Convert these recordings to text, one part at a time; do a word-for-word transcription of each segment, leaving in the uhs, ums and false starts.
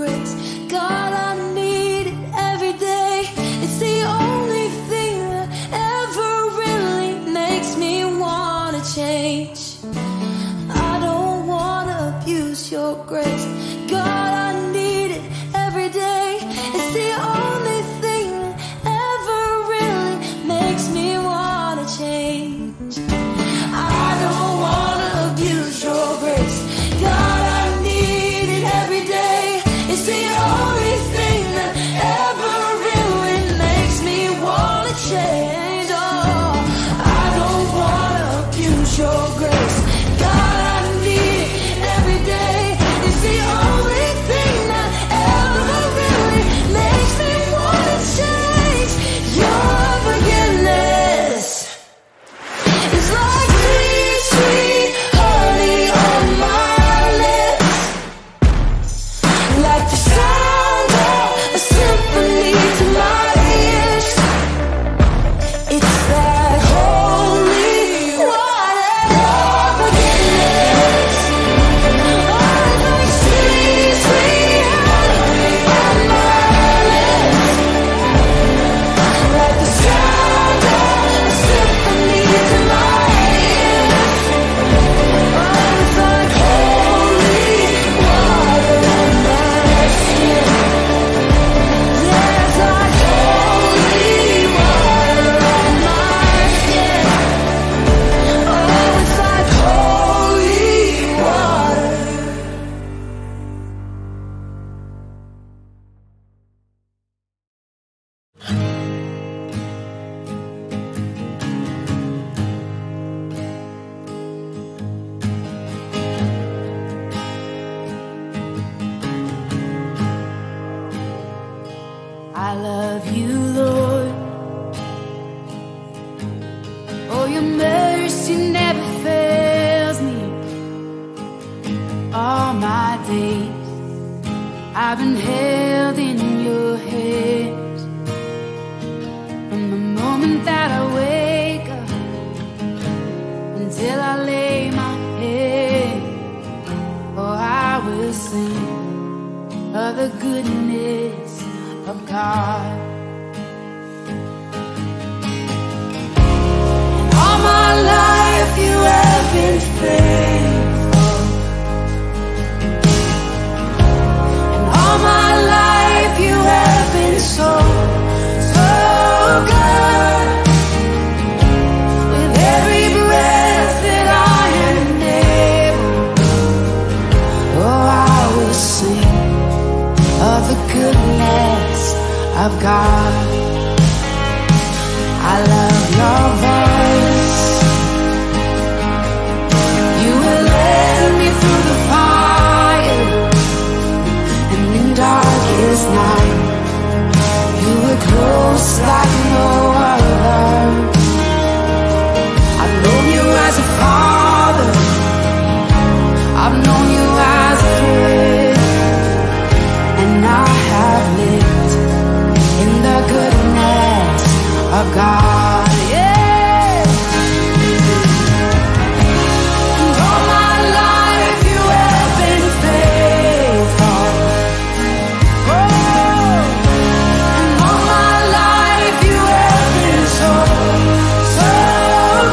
grace. God, I need it every day. It's the only thing that ever really makes me want to change. I don't want to abuse your grace. God, I need it every day. It's the only thing that ever really makes me want to change. I don't want to abuse your grace. God, I need it every day. It's the only thing that ever really makes me want to change. Oh, I don't want to abuse your grace. God, I need it every day. It's the only thing that ever really makes me want to change. Your forgiveness is like sweet, sweet honey on my lips, like the sound of a symphony to my ears. It's that holy water, your forgiveness. Oh, like sweet, sweet honey on my lips, like the sound of a symphony to my ears. Oh, it's like holy water on my skin. Yeah, it's like holy water on my skin. Oh, it's like holy water. I love you, Lord. Oh, your mercy never fails me. All my days I've been held in your hands. From the moment that I wake up until I lay my head, oh, I will sing of the goodness of God. And all my life you have been faithful. And all my life you have been so, so good. With every breath that I am able, oh, I will sing of the goodness of God. I love your voice. You will lead me through the fire, and in darkest night you were close like no other. I've known you as a father, I've known you as a friend, and I have lived the goodness of God, yeah. And all my life you have been faithful. Oh. And all my life you have been so, so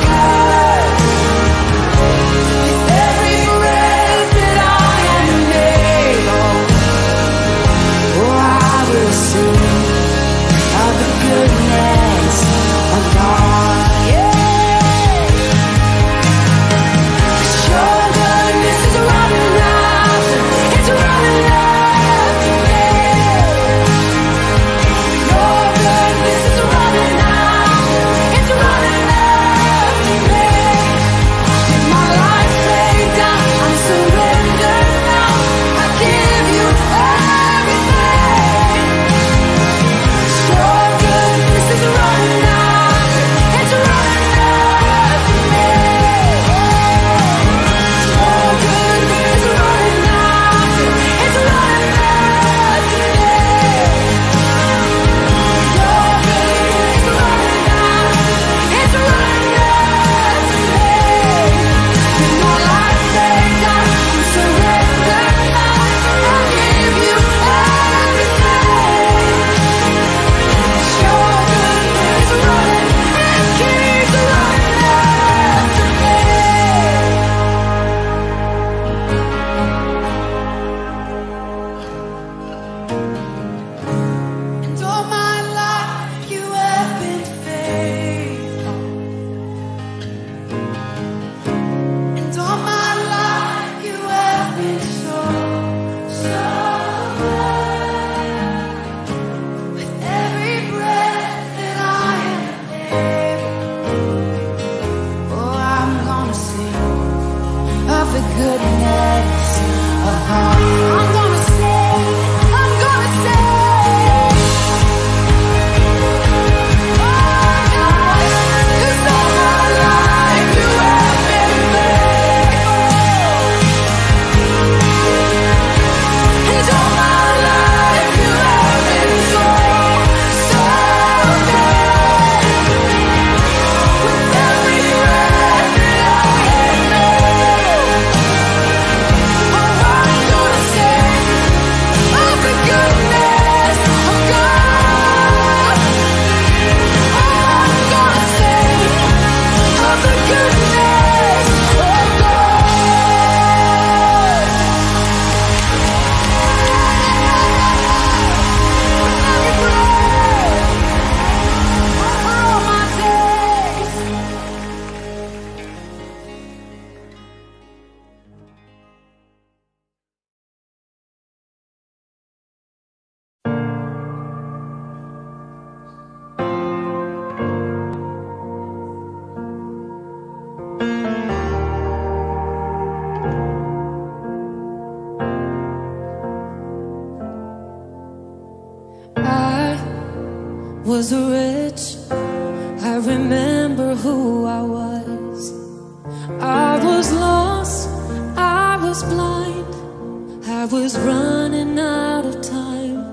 good. With every breath that I am able, oh, I will sing of the goodness I was rich. I remember who I was. I was lost, I was blind, I was running out of time.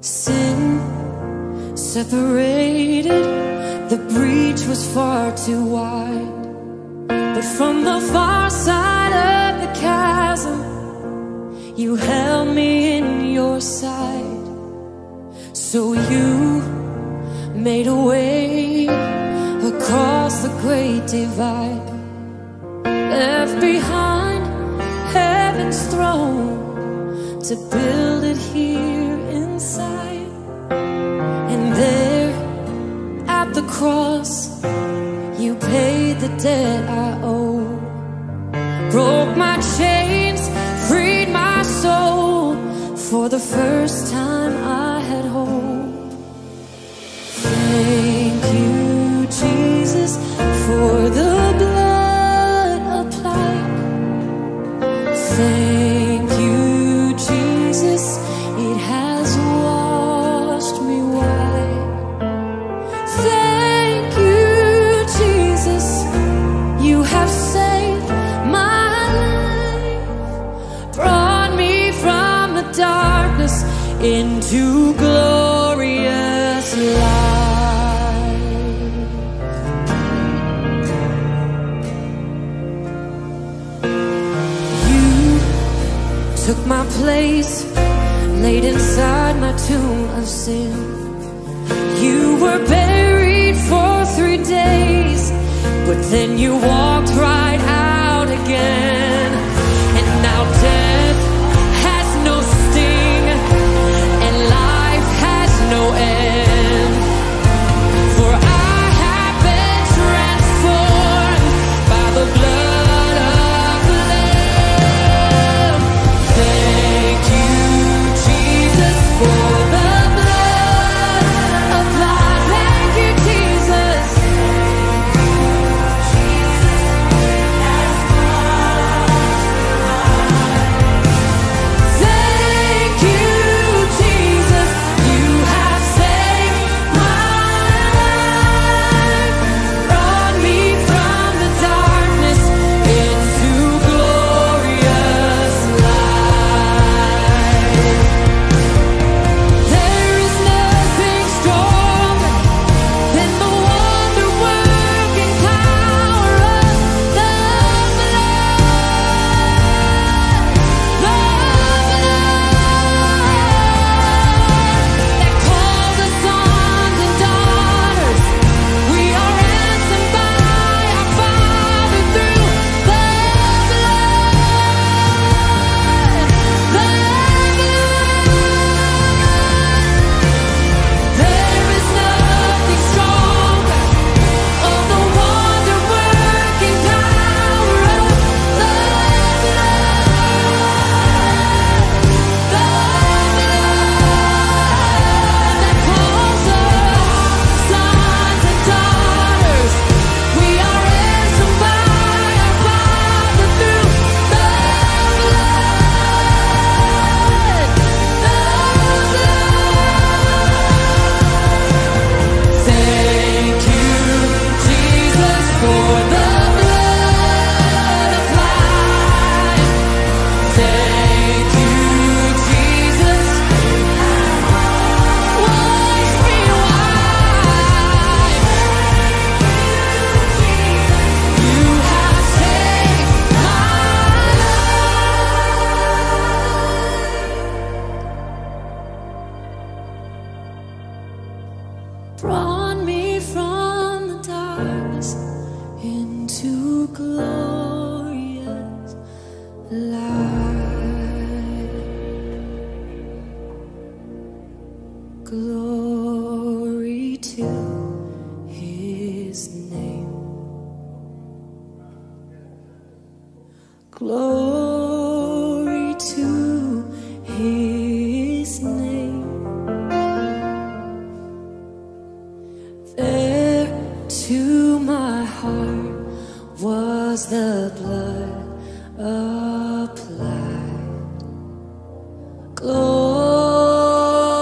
Sin separated, the breach was far too wide. But from the far side of the chasm, you held me in your side. So you made a way across the great divide. Left behind heaven's throne to build it here inside. And there at the cross, you paid the debt I owe. Broke my chains, freed my soul. For the first time I had hope. Thank you, Jesus, for the blood applied. Thank you, Jesus, it has washed me white. Thank you, Jesus, you have saved my life. Brought me from the darkness into glorious light. Took my place, laid inside my tomb of sin. You were buried for three days, but then you walked right out again. And now death has no sting, and life has no end. For I have been transformed by the blood. Blood applied. Glory.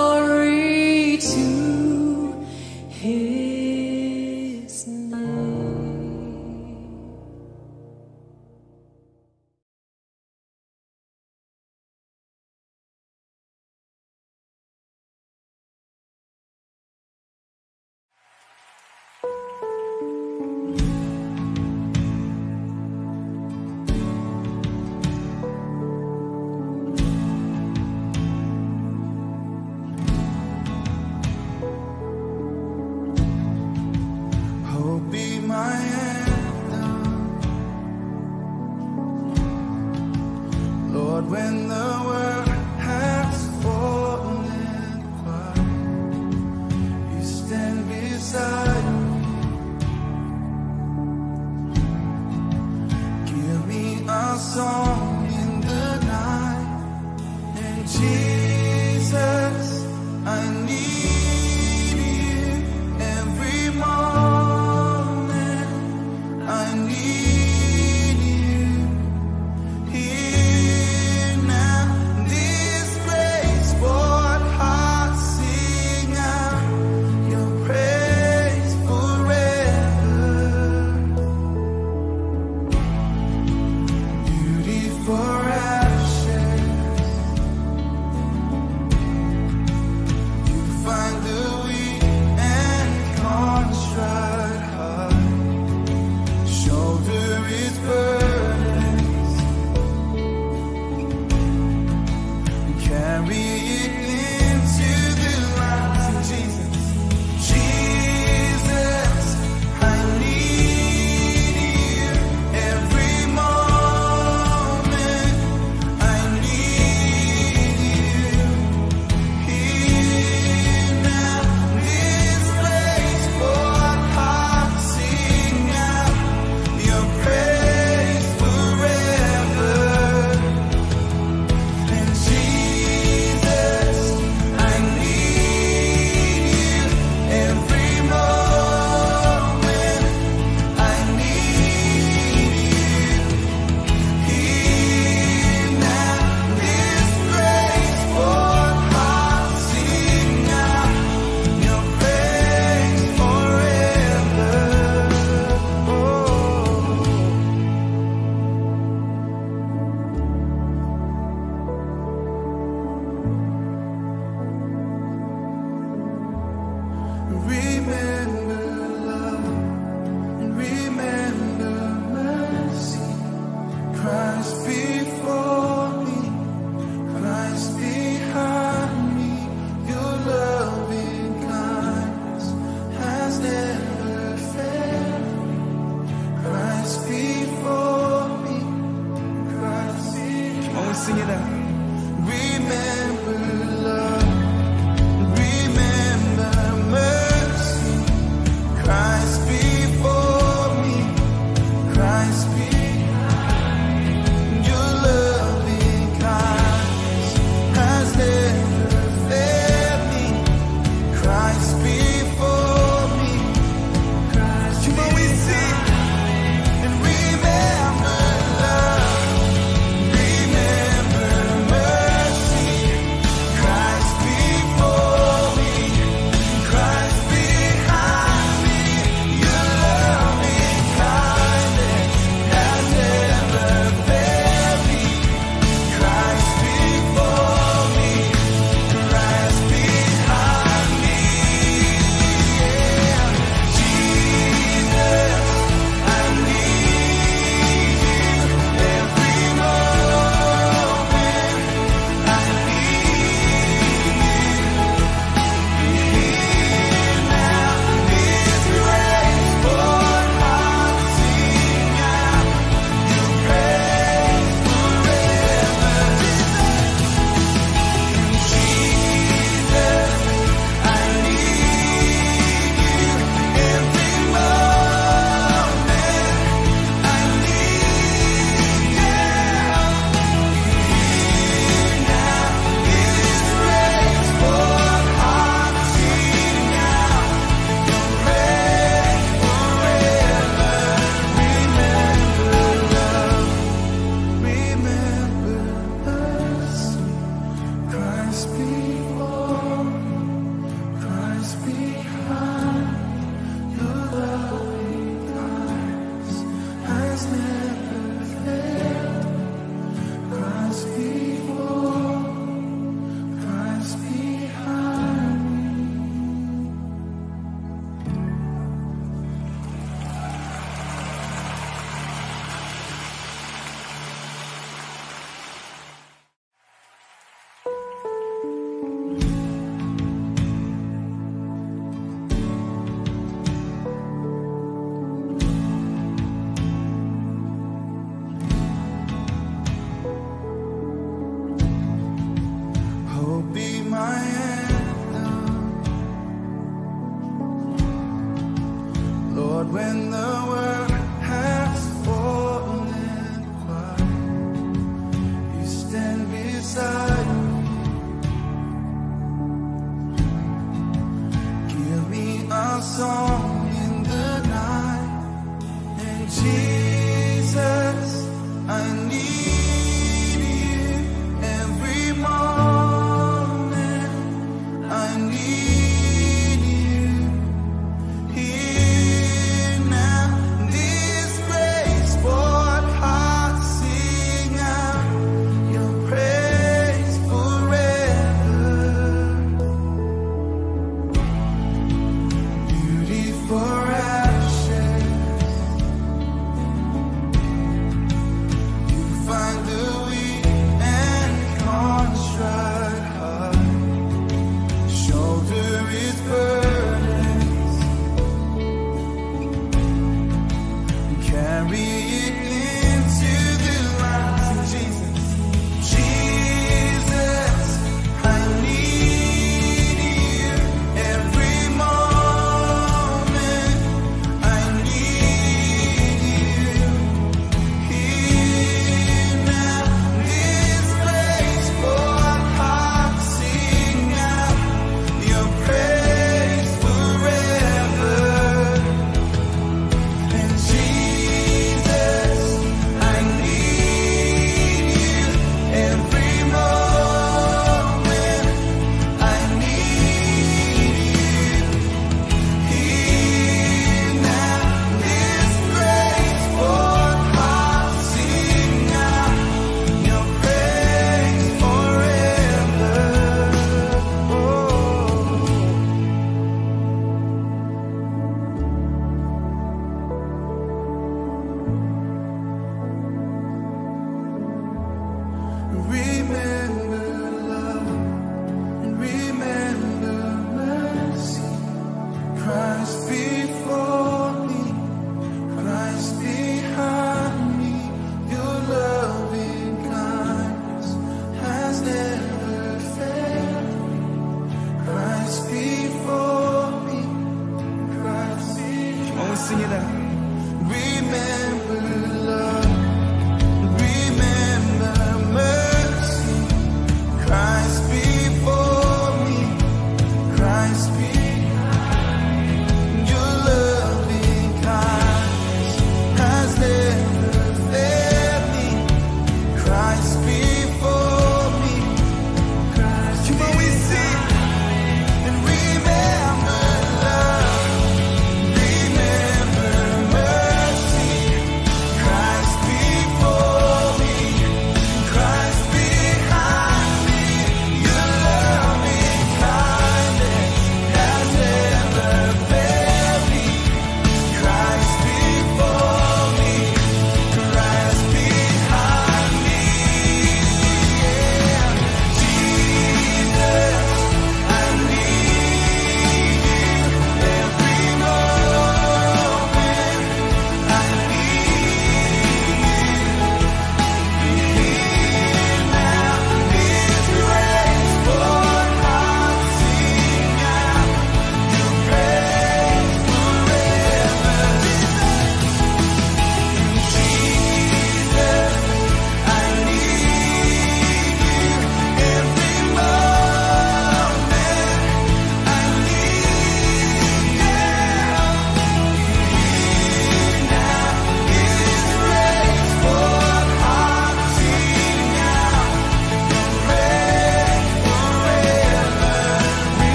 our song in the night. And Jesus, I need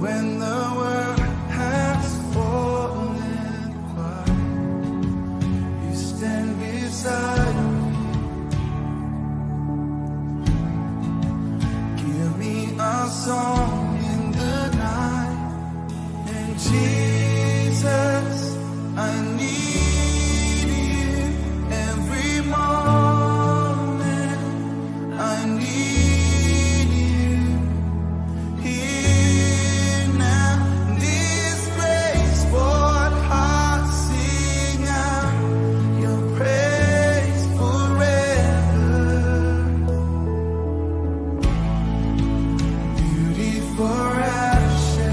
when the world has fallen quiet. For ashes,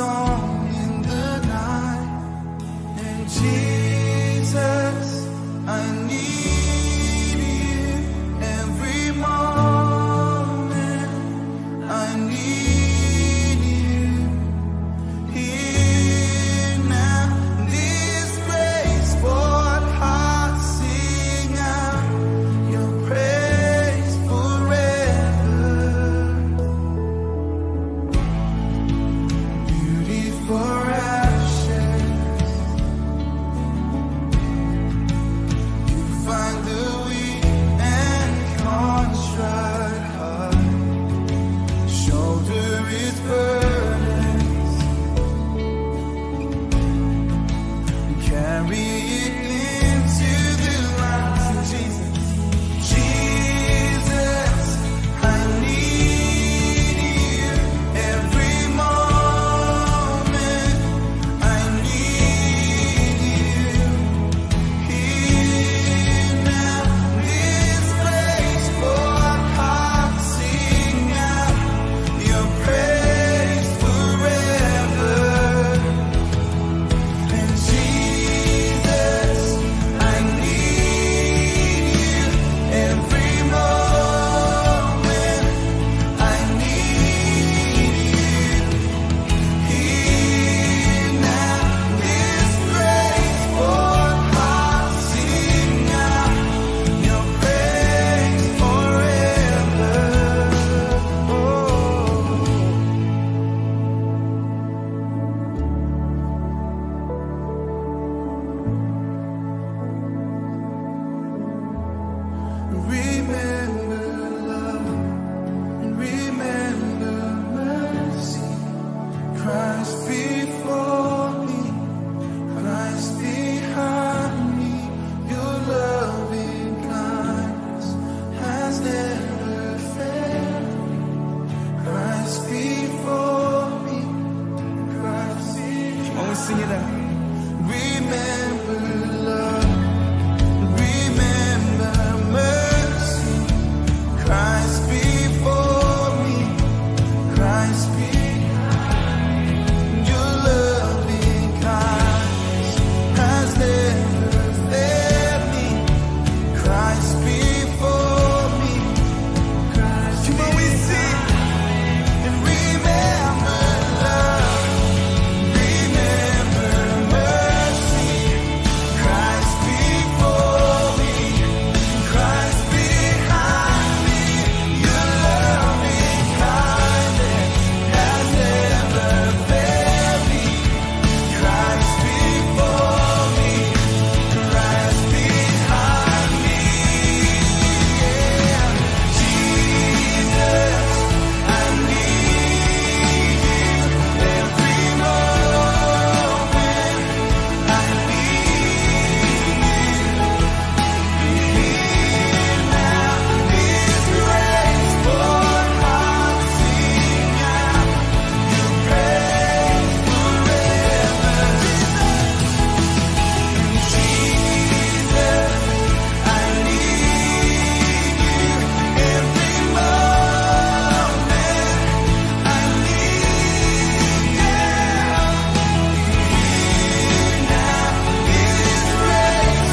song in the night. And Jesus, I need you every moment. I need you here now. This place, for hearts sing out your praise forever. Beauty for ashes, you find the weak and contrite heart, shoulder its burdens, carry it into the light. Jesus, Jesus, I need you every moment. I need you here now. This place, Lord, hearts sing out your praise forever. And Jesus, I need you every moment. I need you here now. This grace for hearts sing out your praise forever. Oh. Remember love, remember mercy. Christ before me, Christ behind me. Your loving kindness has never failed me. Christ before me, Christ behind me. I want to sing it out. Remember love, remember mercy. Christ before me, Christ behind me. Your loving kindness has never failed me. Christ before me, Christ behind me. Come on, we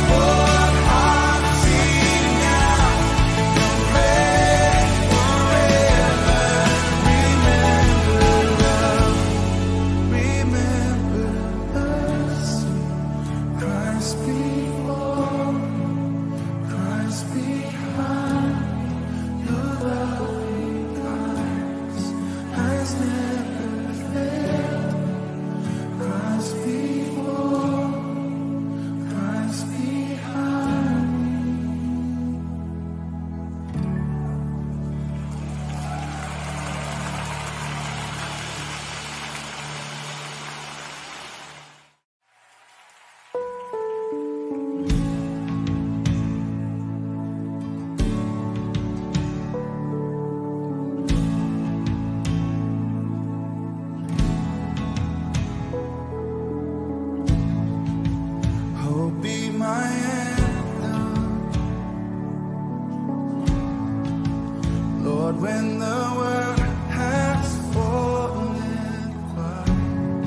sing. And remember love, remember mercy. Christ before me, Christ behind me. Your loving kindness has never failed me. Christ before me, Christ behind me. Yeah. Jesus, I need you every moment. I need you here now. This grace for hearts sing out your praise forever. Jesus, I need you every moment. I need you.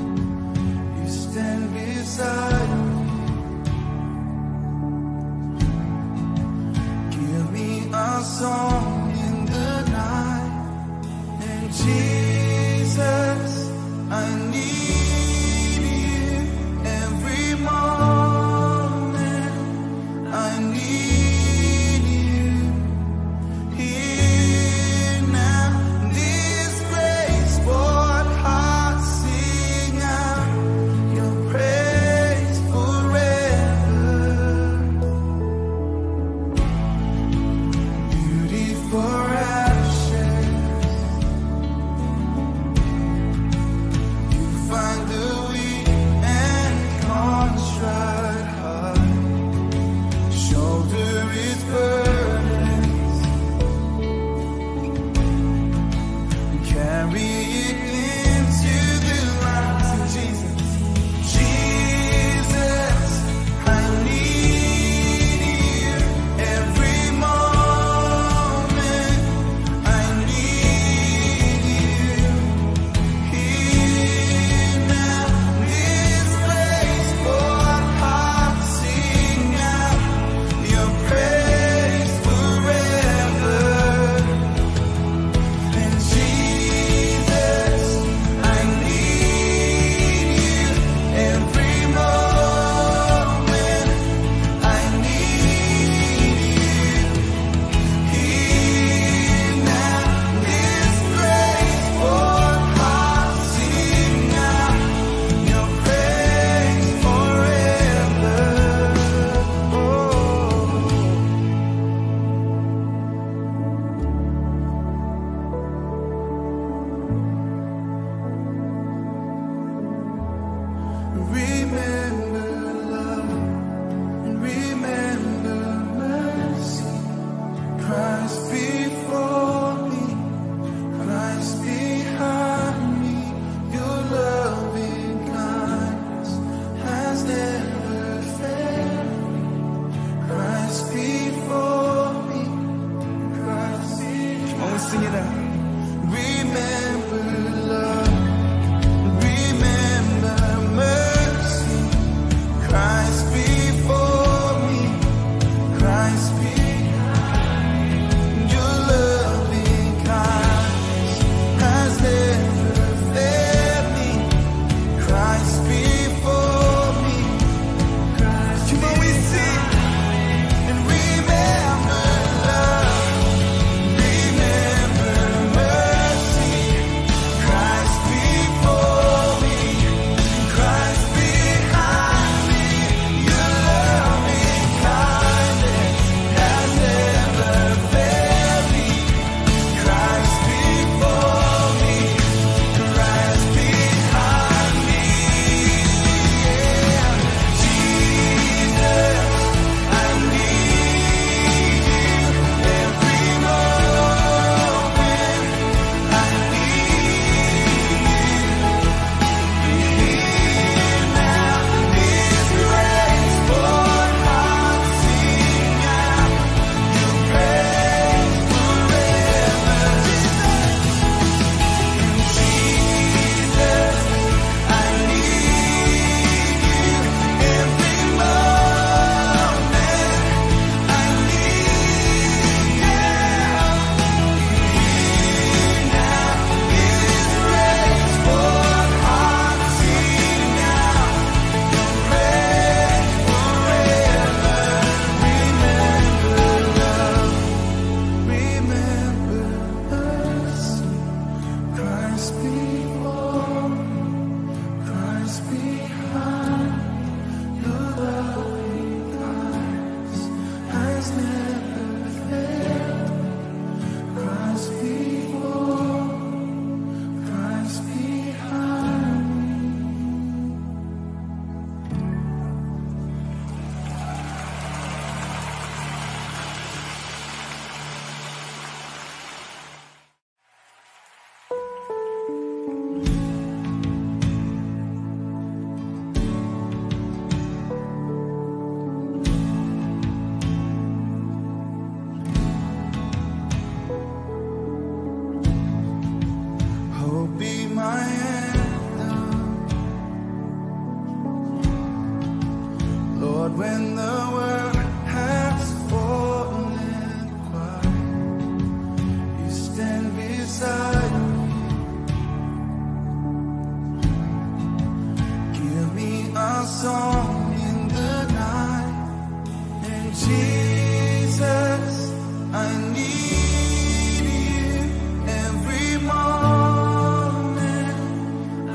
Christ before me, Christ behind me. Your loving kindness has never failed me. Christ before me, Christ behind me. Hope be my anthem, Lord, when the world has fallen quiet. song in the night. And Jesus, I need you every moment.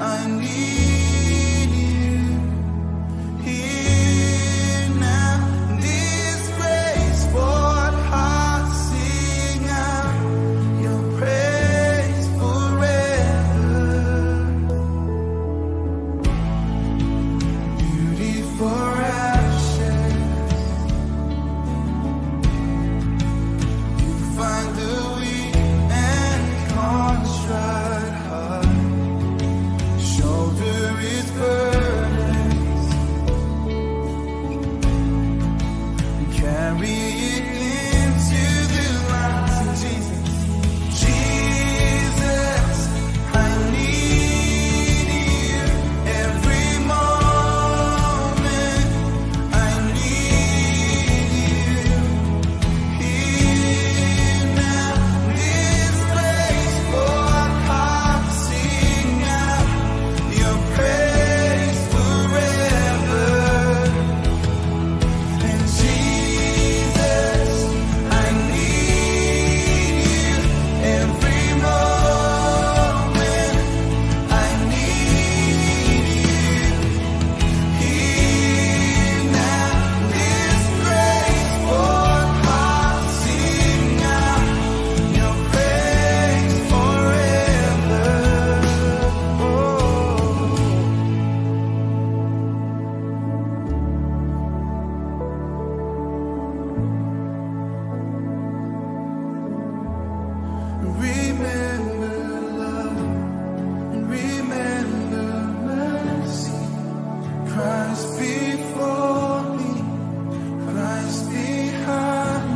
I need you here now. This praise for heart, sing out your praise forever. Beauty for ashes, you find the weak and contrite heart, shoulder is burdens, carry it into the light of Jesus. Jesus, I need you every moment. I need you here now. This place for our hearts, sing out your praise forever. And Jesus, I need you every moment. I need you here now. This praise for heart, sing out your praise forever. Oh. Remember love, remember mercy. Christ before me, Christ behind me. Your loving kindness has never failed me. Christ before me, Christ behind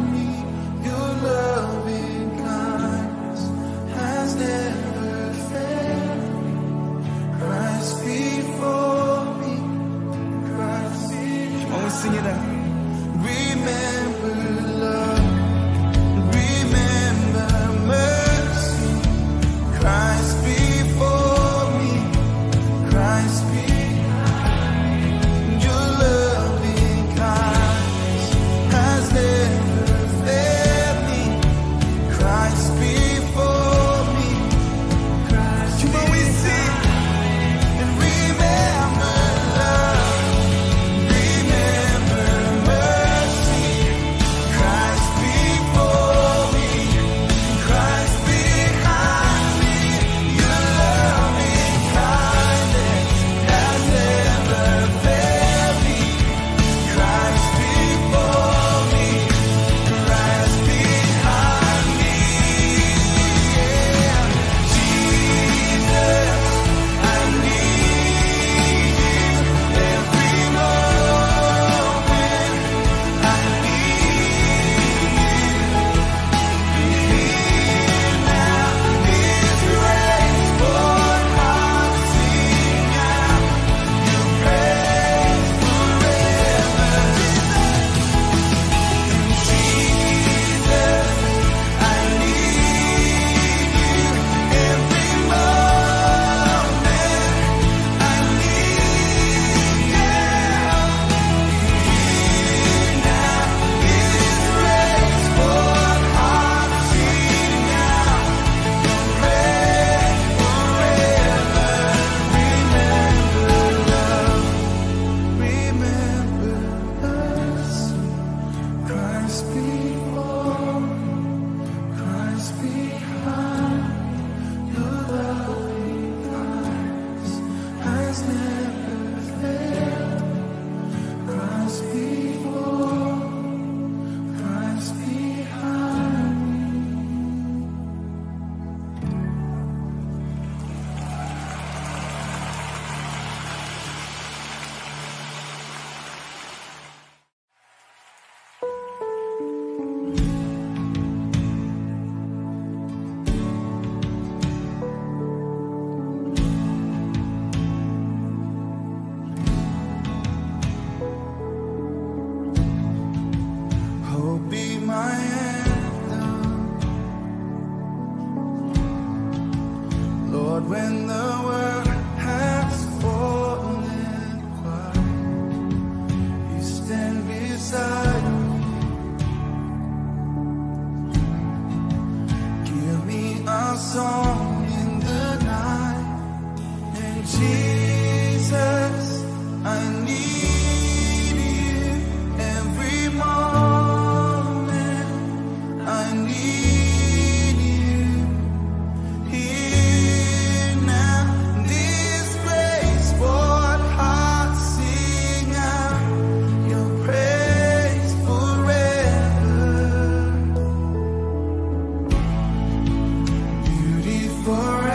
me. I want to sing it out. Remember love. Remember mercy, Christ before me, Christ behind me. Your loving kindness has never failed me. Christ before me, Christ behind me. Come on, we sing. And remember love, remember mercy. Christ before me, Christ behind me. Your loving kindness has never failed me. Christ before me, Christ behind me. Yeah. Jesus, I need you every moment. I need you. Remember us, Christ before, Christ behind. Your loving kindness has never failed. Christ before, Christ behind. Hope be my anthem, Lord, when the world has fallen quiet. our song in the night. And Jesus, I need you every moment. I need you here now. This place, for our hearts sing out your praise forever. Beauty for we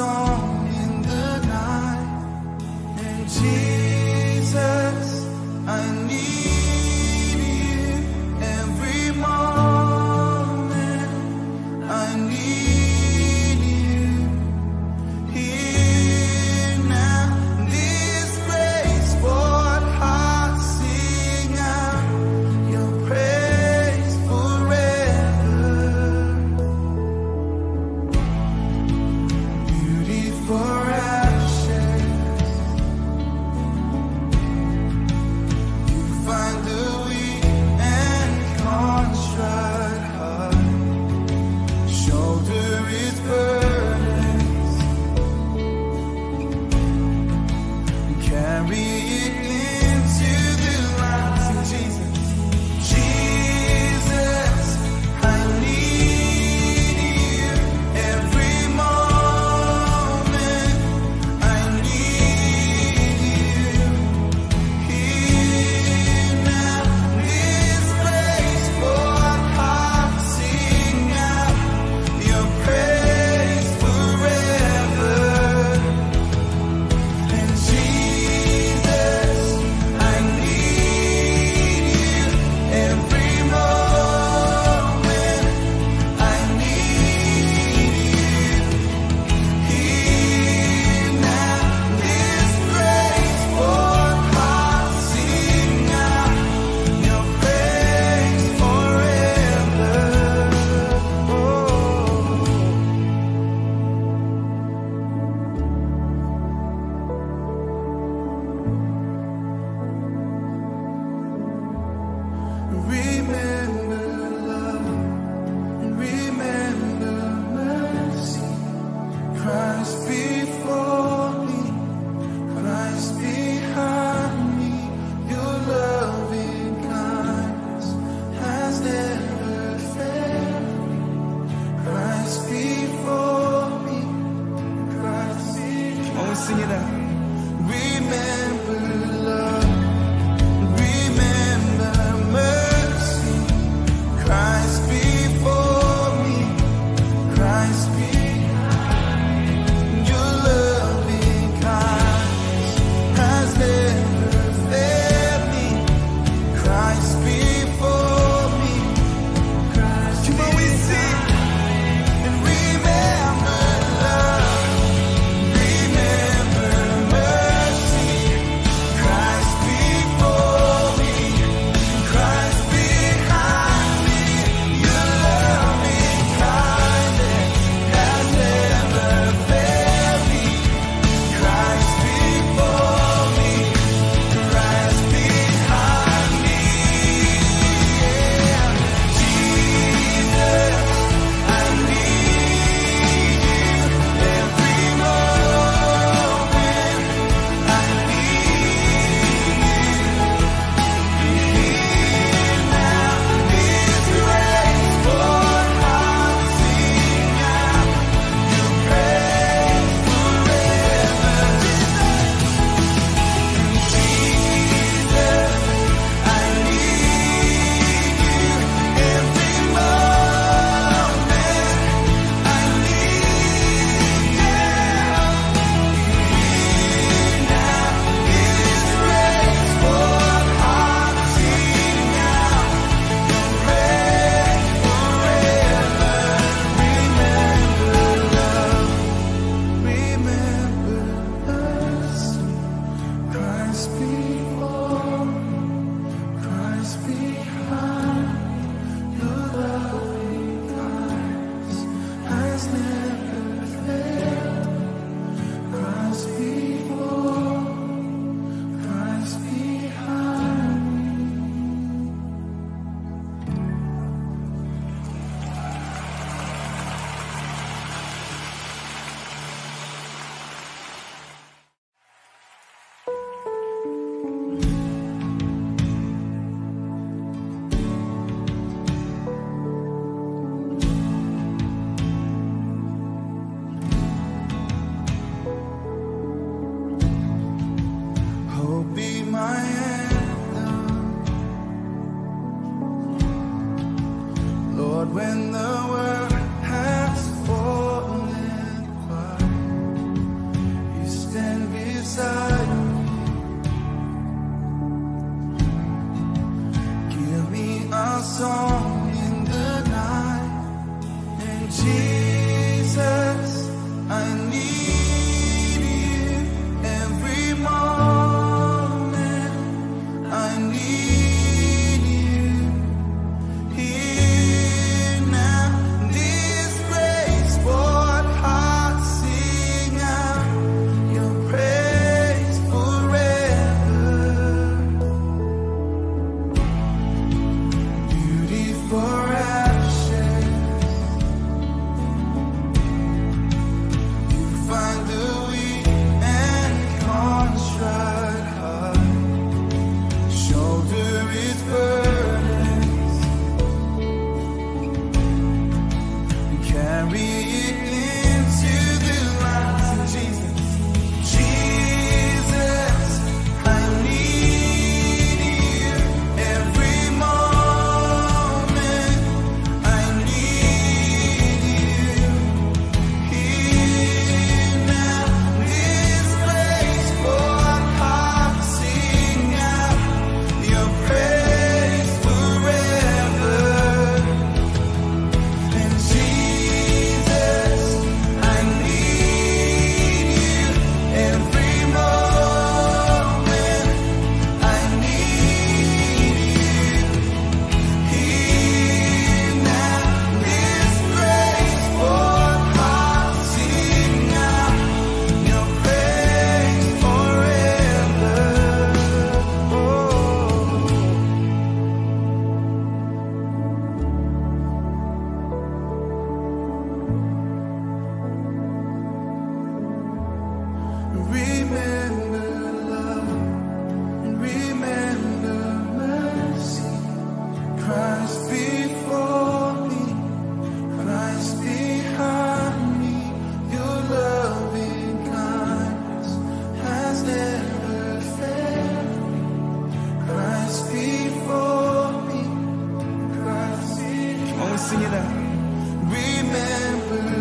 song in the night. And Jesus, I need you every moment. I need you here now. This place for hearts sing out your praise forever. Beauty for ashes, you find the weak and contrite heart, shoulder its burdens, carry it into the light. Jesus, Jesus, I need you every moment. I need you here now. This place for hearts sing out your praise forever. And Jesus, I need you every moment. I need you here now. This praise for hearts sing out your praise forever. Oh. Remember love, remember mercy. Christ before me, Christ behind me. Your loving kindness has never failed me. Christ before me, Christ behind me. I want to sing it out. Remember love. Remember mercy, Christ before me, Christ behind me. Your loving kindness has never failed me. Christ before me, Christ behind me. Come on, we sing. And remember love, remember mercy. Christ before me, Christ behind me. Your loving kindness has never failed me. Christ before me, Christ behind me. Yeah. Jesus, I need you every moment. I need you. Remember us, Christ before, Christ behind. Your loving kindness has never failed. Christ before, Christ behind. Hope be my anthem, Lord, when the world has fallen quiet. Remember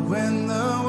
Lord, when the